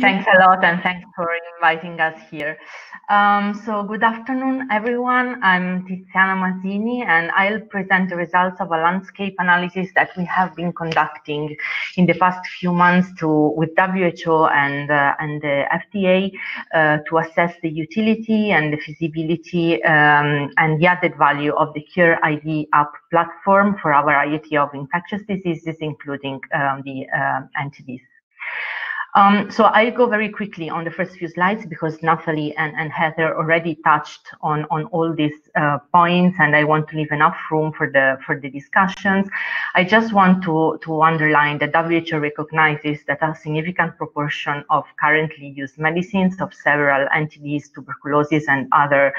Thanks a lot, and thanks for inviting us here. So good afternoon, everyone. I'm Tiziana Masini, and I'll present the results of a landscape analysis that we have been conducting in the past few months with WHO and the FDA to assess the utility and the feasibility and the added value of the Cure ID app platform for a variety of infectious diseases, including the NTDs. So I'll go very quickly on the first few slides because Nathalie and Heather already touched on all these points, and I want to leave enough room for the discussions. I just want to underline that WHO recognizes that a significant proportion of currently used medicines of several NTDs, tuberculosis, and other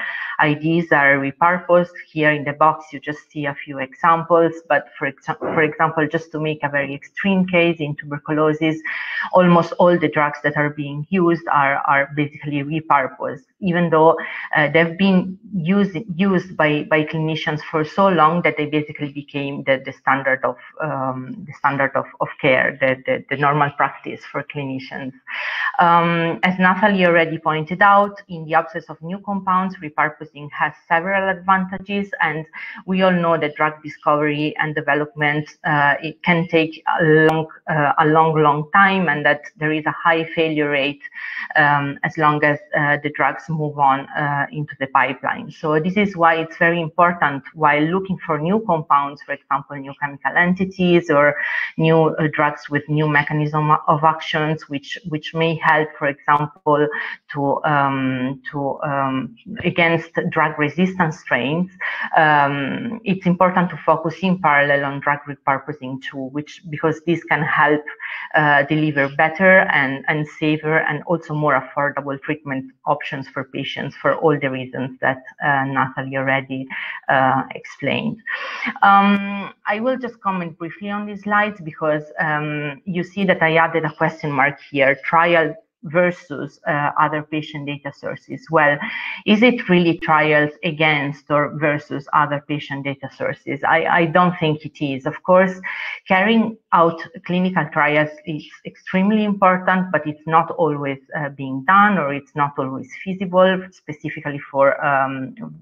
IDs are repurposed. Here in the box, you just see a few examples, but for example, just to make a very extreme case, in tuberculosis, almost all the drugs that are being used are basically repurposed, even though they've been used by clinicians for so long that they basically became the standard of care, the normal practice for clinicians. As Nathalie already pointed out, in the absence of new compounds, repurposing has several advantages, and we all know that drug discovery and development it can take a long time, and that there is a high failure rate as long as the drugs move on into the pipeline. So this is why it's very important, while looking for new compounds, for example, new chemical entities or new drugs with new mechanism of actions, which may help, for example, to against drug resistance strains. It's important to focus in parallel on drug repurposing too, because this can help deliver better and safer and also more affordable treatment options for patients, for all the reasons that Nathalie already explained. I will just comment briefly on these slides because you see that I added a question mark here, trial versus other patient data sources. Well, is it really trials against or versus other patient data sources? I don't think it is. Of course, carrying out clinical trials is extremely important, but it's not always being done, or it's not always feasible, specifically for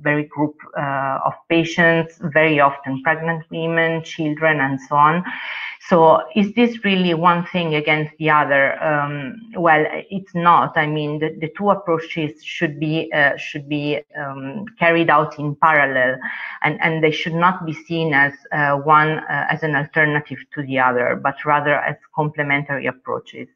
very group of patients, very often pregnant women, children, and so on. So is this really one thing against the other? Well, it's not. I mean, the two approaches should be carried out in parallel, and they should not be seen as one as an alternative to the other, but rather as complementary approaches.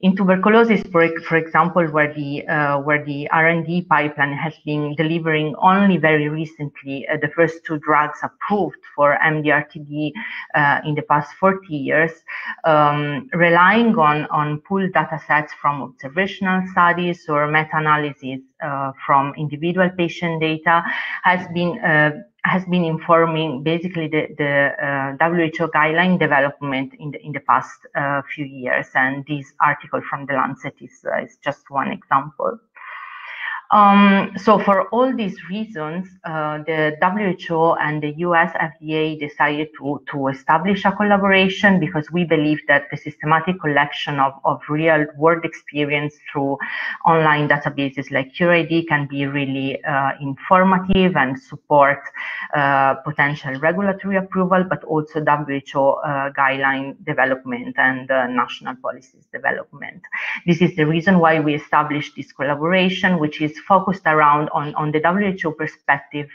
In tuberculosis, for example, where the R&D pipeline has been delivering only very recently the first two drugs approved for MDR-TB in the past 40 years, relying on pooled data sets from observational studies or meta-analyses from individual patient data has been informing basically the WHO guideline development in the past few years, and this article from The Lancet is just one example. So for all these reasons, the WHO and the US FDA decided to establish a collaboration, because we believe that the systematic collection of real-world experience through online databases like Cure ID can be really informative and support potential regulatory approval, but also WHO guideline development and national policies development. This is the reason why we established this collaboration, which is focused around on the WHO perspective,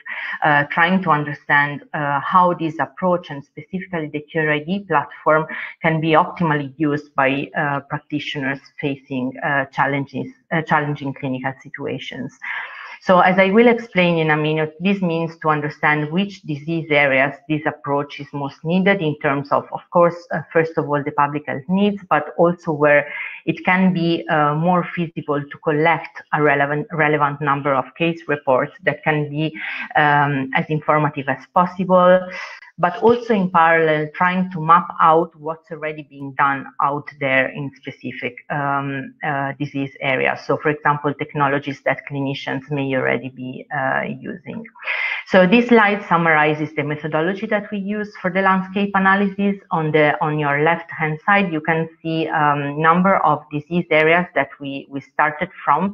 trying to understand how this approach, and specifically the Cure ID platform, can be optimally used by practitioners facing challenging clinical situations. So, as I will explain in a minute, this means to understand which disease areas this approach is most needed in terms of course, first of all, the public health needs, but also where it can be more feasible to collect a relevant number of case reports that can be as informative as possible, but also in parallel trying to map out what's already being done out there in specific disease areas. So, for example, technologies that clinicians may already be using. So this slide summarizes the methodology that we use for the landscape analysis. On your left-hand side, you can see number of disease areas that we started from.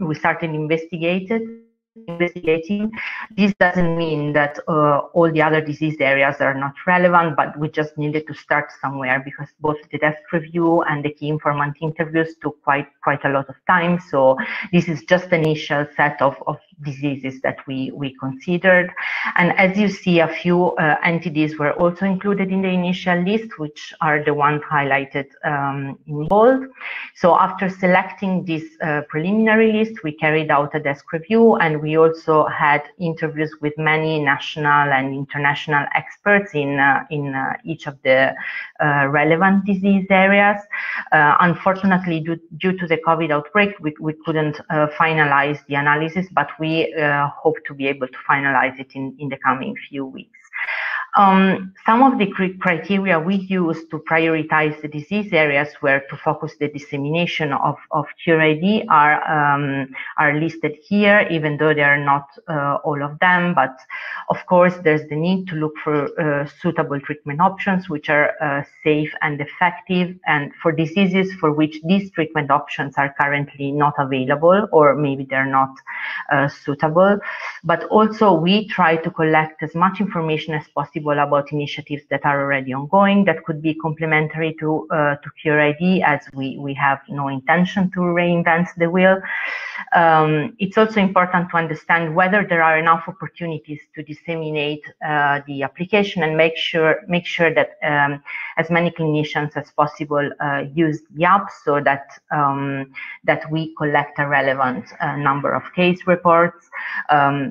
We started investigating. This doesn't mean that all the other disease areas are not relevant, but we just needed to start somewhere because both the desk review and the key informant interviews took quite a lot of time. So this is just an initial set of diseases that we considered. And as you see, a few NTDs were also included in the initial list, which are the ones highlighted in bold. So after selecting this preliminary list, we carried out a desk review, and we also had interviews with many national and international experts in each of the relevant disease areas. Unfortunately, due to the COVID outbreak, we couldn't finalize the analysis, but we hope to be able to finalize it in the coming few weeks. Some of the criteria we used to prioritize the disease areas where to focus the dissemination of Cure ID are listed here, even though they are not all of them. But of course, there's the need to look for suitable treatment options which are safe and effective, and for diseases for which these treatment options are currently not available or maybe they're not suitable. But also we try to collect as much information as possible about initiatives that are already ongoing that could be complementary to Cure ID, as we have no intention to reinvent the wheel. It's also important to understand whether there are enough opportunities to disseminate the application and make sure that as many clinicians as possible use the app, so that that we collect a relevant number of case reports.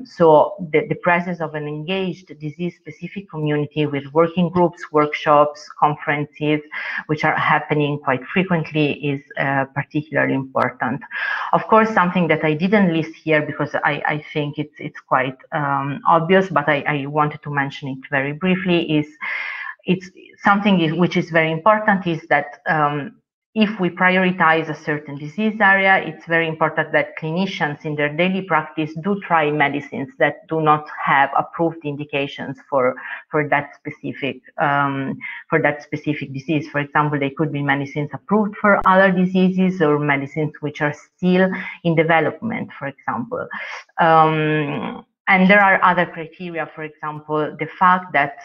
So the presence of an engaged disease-specific community with working groups, workshops, conferences, which are happening quite frequently, is particularly important. Of course, something that I didn't list here because I think it's quite obvious, but I wanted to mention it very briefly, is it's something which is very important, is that if we prioritize a certain disease area, it's very important that clinicians in their daily practice do try medicines that do not have approved indications for that specific disease. For example, they could be medicines approved for other diseases or medicines which are still in development, for example. And there are other criteria, for example, the fact that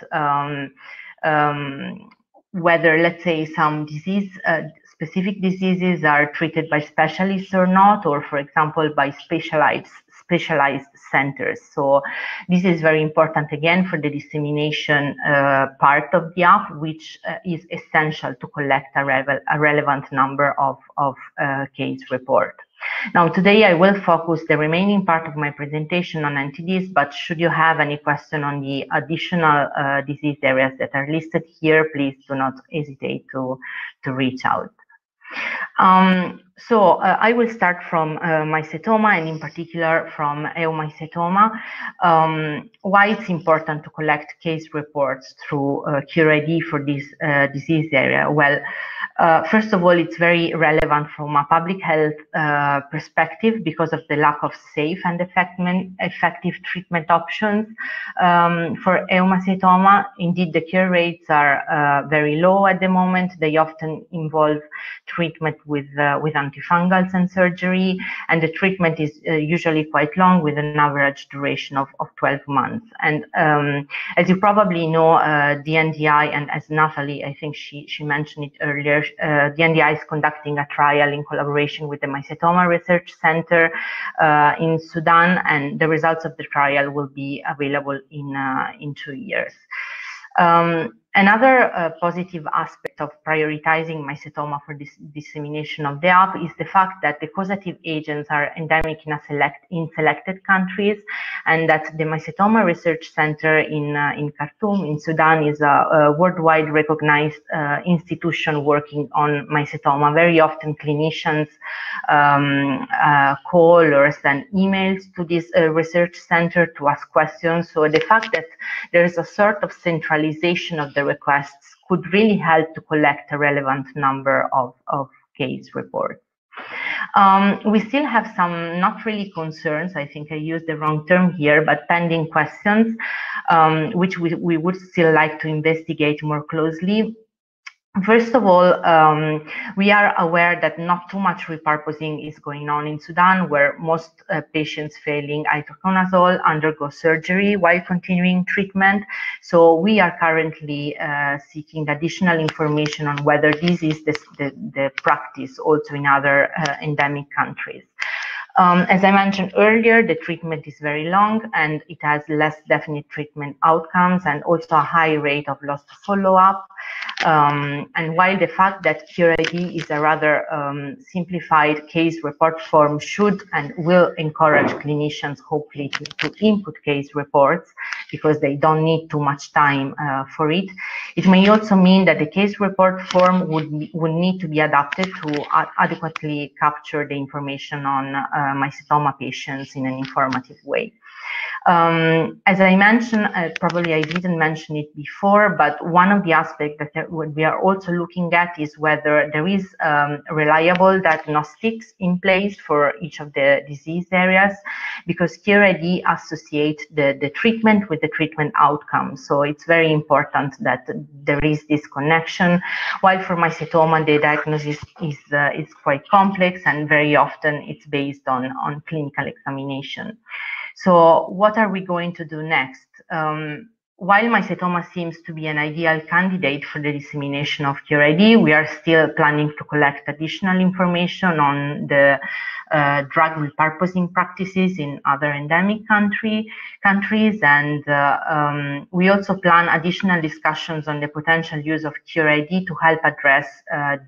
whether, let's say, some specific diseases are treated by specialists or not, or for example, by specialized centers. So this is very important, again, for the dissemination part of the app, which is essential to collect a relevant number of case reports. Now, today I will focus the remaining part of my presentation on NTDs, but should you have any question on the additional disease areas that are listed here, please do not hesitate to reach out. So I will start from mycetoma, and in particular from eumycetoma. Why it's important to collect case reports through Cure ID for this disease area? Well, first of all, it's very relevant from a public health perspective because of the lack of safe and effective treatment options for eumycetoma. Indeed, the cure rates are very low at the moment. They often involve treatment with antifungals and surgery, and the treatment is usually quite long, with an average duration of 12 months. And as you probably know, DNDI, and as Nathalie, I think she mentioned it earlier, DNDI is conducting a trial in collaboration with the Mycetoma Research Center in Sudan, and the results of the trial will be available in 2 years. Another positive aspect of prioritizing mycetoma for this dissemination of the app is the fact that the causative agents are endemic in selected countries, and that the Mycetoma Research Center in Khartoum, in Sudan, is a worldwide recognized institution working on mycetoma. Very often clinicians call or send emails to this research center to ask questions. So the fact that there is a sort of centralization of the requests could really help to collect a relevant number of case reports. We still have some not really concerns, I think I used the wrong term here, but pending questions, which we would still like to investigate more closely. First of all, we are aware that not too much repurposing is going on in Sudan, where most patients failing itraconazole undergo surgery while continuing treatment. So we are currently seeking additional information on whether this is the practice also in other endemic countries. As I mentioned earlier, the treatment is very long and it has less definite treatment outcomes and also a high rate of loss to follow-up. And while the fact that Cure ID is a rather simplified case report form should and will encourage clinicians, hopefully, to input case reports because they don't need too much time for it, it may also mean that the case report form would need to be adapted to adequately capture the information on mycetoma patients in an informative way. As I mentioned, probably I didn't mention it before, but one of the aspects that we are also looking at is whether there is reliable diagnostics in place for each of the disease areas, because Cure ID associates the treatment with the treatment outcome. So it's very important that there is this connection. While for mycetoma, the diagnosis is quite complex and very often it's based on clinical examination. So what are we going to do next? While mycetoma seems to be an ideal candidate for the dissemination of Cure ID, we are still planning to collect additional information on the drug repurposing practices in other endemic countries. And we also plan additional discussions on the potential use of Cure ID to help address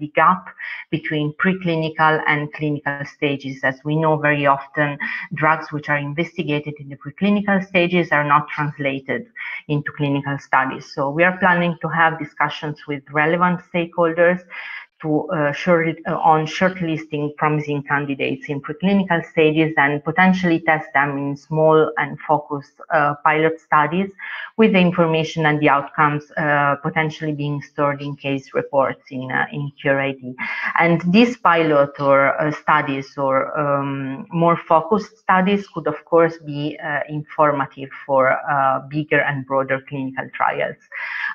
the gap between preclinical and clinical stages. As we know, very often drugs which are investigated in the preclinical stages are not translated into clinical studies. So we are planning to have discussions with relevant stakeholders to, on shortlisting promising candidates in preclinical stages and potentially test them in small and focused pilot studies, with the information and the outcomes potentially being stored in case reports in Cure ID. And these pilot or studies or more focused studies could, of course, be informative for bigger and broader clinical trials.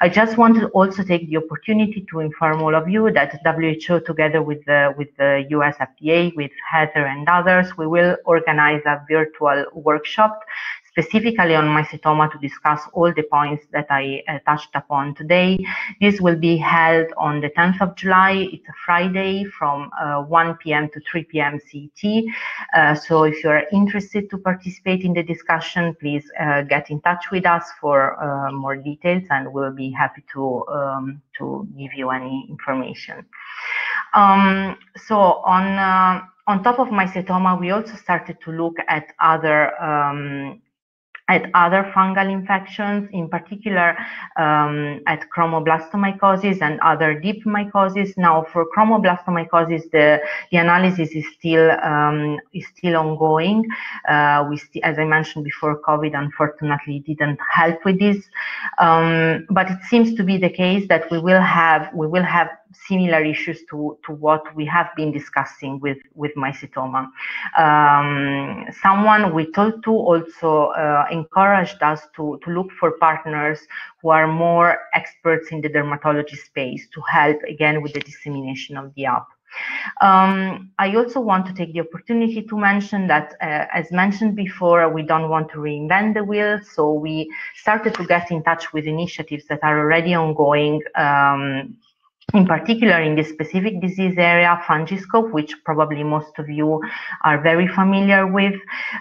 I just want to also take the opportunity to inform all of you that WHO, together with the US FDA, with Heather and others, we will organize a virtual workshop specifically on mycetoma to discuss all the points that I touched upon today. This will be held on the 10th of July. It's a Friday from 1 p.m. to 3 p.m. CET. So if you are interested to participate in the discussion, please get in touch with us for more details and we'll be happy to give you any information. On top of mycetoma, we also started to look at other fungal infections, in particular at chromoblastomycosis and other deep mycosis. Now, for chromoblastomycosis, the analysis is still ongoing. As I mentioned before, COVID unfortunately didn't help with this, but it seems to be the case that we will have similar issues to what we have been discussing with mycetoma. Someone we talked to also encouraged us to look for partners who are more experts in the dermatology space to help, again, with the dissemination of the app. I also want to take the opportunity to mention that, as mentioned before, we don't want to reinvent the wheel, so we started to get in touch with initiatives that are already ongoing, in particular in this specific disease area, Fungiscope, which probably most of you are very familiar with.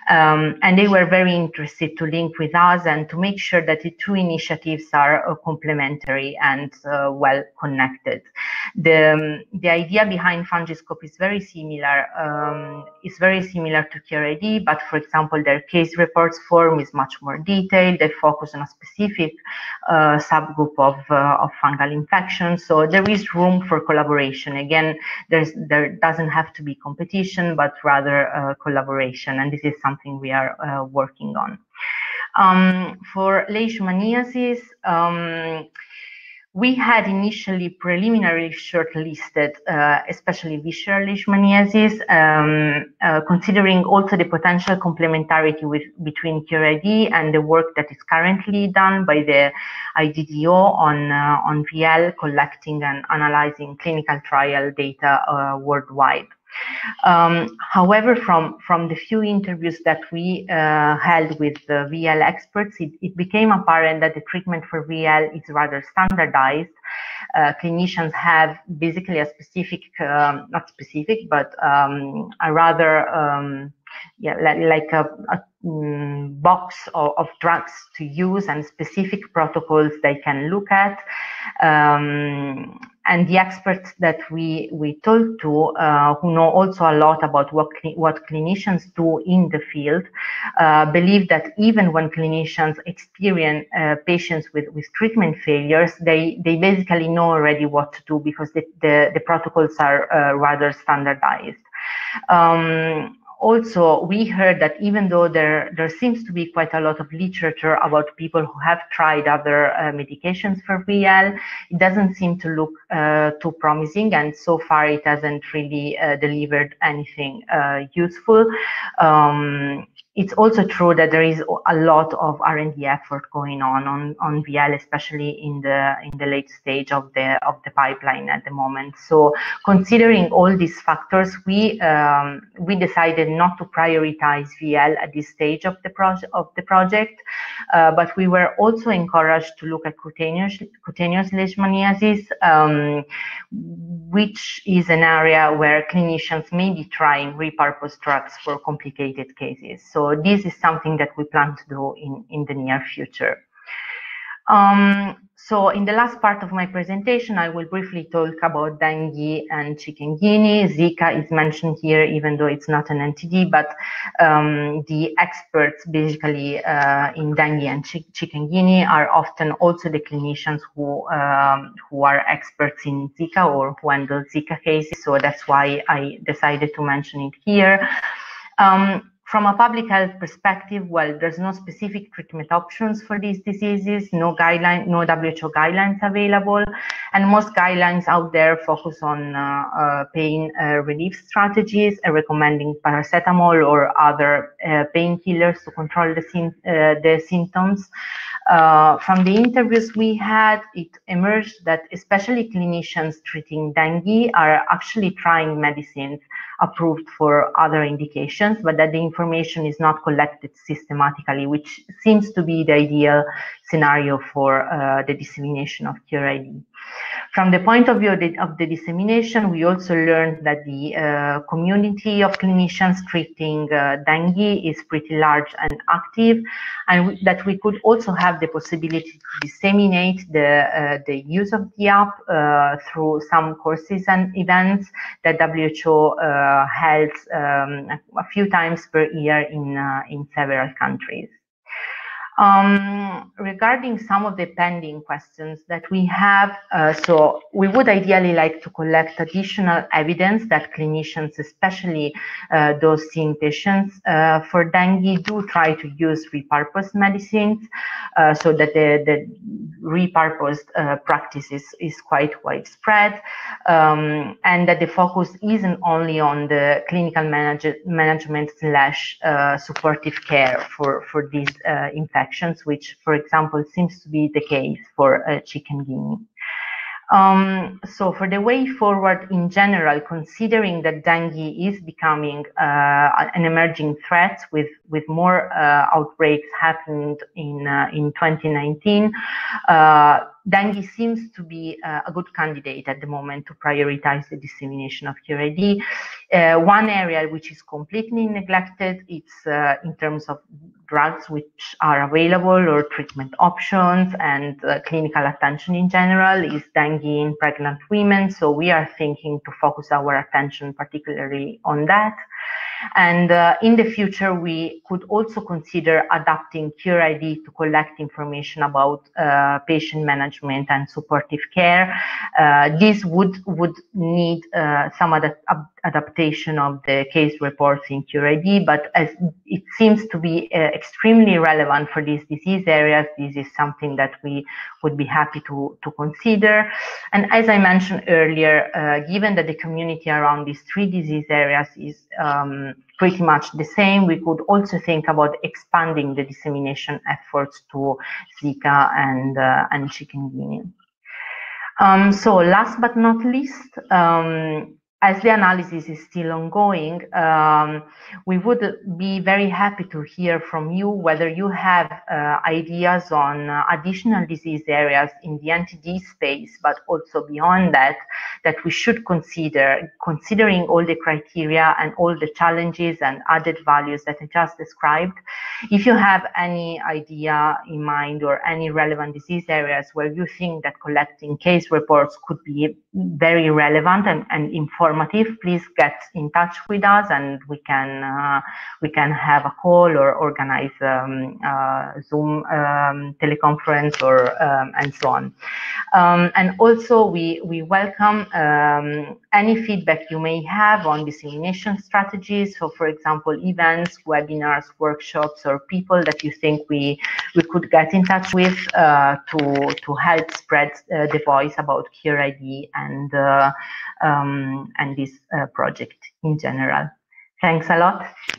And they were very interested to link with us and to make sure that the two initiatives are complementary and well connected. The idea behind Fungiscope is very similar. It's very similar to Cure ID, but for example, their case reports form is much more detailed. They focus on a specific subgroup of fungal infections. So there is room for collaboration. Again, there doesn't have to be competition, but rather collaboration, and this is something we are working on. For leishmaniasis, We had initially preliminarily shortlisted, especially visceral leishmaniasis, considering also the potential complementarity between Cure ID and the work that is currently done by the IDDO on VL, collecting and analyzing clinical trial data worldwide. However, from the few interviews that we held with the VL experts, it became apparent that the treatment for VL is rather standardized. Clinicians have basically a specific, not specific, but a rather like a box of drugs to use and specific protocols they can look at. And the experts that we talked to, who know also a lot about what clinicians do in the field, believe that even when clinicians experience patients with treatment failures, they basically know already what to do because the protocols are rather standardized. Also, we heard that even though there seems to be quite a lot of literature about people who have tried other medications for VL, it doesn't seem to look too promising, and so far it hasn't really delivered anything useful. It's also true that there is a lot of R&D effort going on VL, especially in the late stage of the pipeline at the moment. So, considering all these factors, we decided not to prioritize VL at this stage of the project, but we were also encouraged to look at cutaneous leishmaniasis, which is an area where clinicians may be trying repurposed drugs for complicated cases. So this is something that we plan to do in the near future. So in the last part of my presentation, I will briefly talk about dengue and chikungunya. Zika is mentioned here, even though it's not an NTD, but the experts basically in dengue and chikungunya are often also the clinicians who are experts in Zika or who handle Zika cases. So that's why I decided to mention it here. From a public health perspective, well, there's no specific treatment options for these diseases, no WHO guidelines available, and most guidelines out there focus on pain relief strategies, recommending paracetamol or other painkillers to control the symptoms. From the interviews we had, it emerged that especially clinicians treating dengue are actually trying medicines approved for other indications, but that the information is not collected systematically, which seems to be the ideal scenario for the dissemination of Cure ID. From the point of view of the dissemination, we also learned that the community of clinicians treating dengue is pretty large and active, and that we could also have the possibility to disseminate the use of the app through some courses and events that WHO held a few times per year in several countries. Regarding some of the pending questions that we have, so we would ideally like to collect additional evidence that clinicians, especially those seeing patients for dengue, do try to use repurposed medicines, so that the repurposed practice is quite widespread, and that the focus isn't only on the clinical management / supportive care for these infections, which, for example, seems to be the case for chikungunya. So for the way forward in general, considering that dengue is becoming an emerging threat with more outbreaks happened in 2019, dengue seems to be a good candidate at the moment to prioritize the dissemination of Cure ID. One area which is completely neglected is in terms of drugs which are available or treatment options and clinical attention in general is dengue in pregnant women. So we are thinking to focus our attention particularly on that. And in the future, we could also consider adapting Cure ID to collect information about patient management and supportive care. This would need some ad adaptation of the case reports in Cure ID, but as it seems to be extremely relevant for these disease areas, this is something that we would be happy to consider. And as I mentioned earlier, given that the community around these three disease areas is pretty much the same, we could also think about expanding the dissemination efforts to Zika and chikungunya. So last but not least, as the analysis is still ongoing, we would be very happy to hear from you whether you have ideas on additional disease areas in the NTD space, but also beyond that, that we should consider, considering all the criteria and all the challenges and added values that I just described. If you have any idea in mind or any relevant disease areas where you think that collecting case reports could be very relevant and informative, please get in touch with us, and we can have a call or organize Zoom teleconference or and so on. And also, we welcome any feedback you may have on dissemination strategies. So, for example, events, webinars, workshops, or people that you think we could get in touch with to help spread the voice about Cure ID and this project in general. Thanks a lot.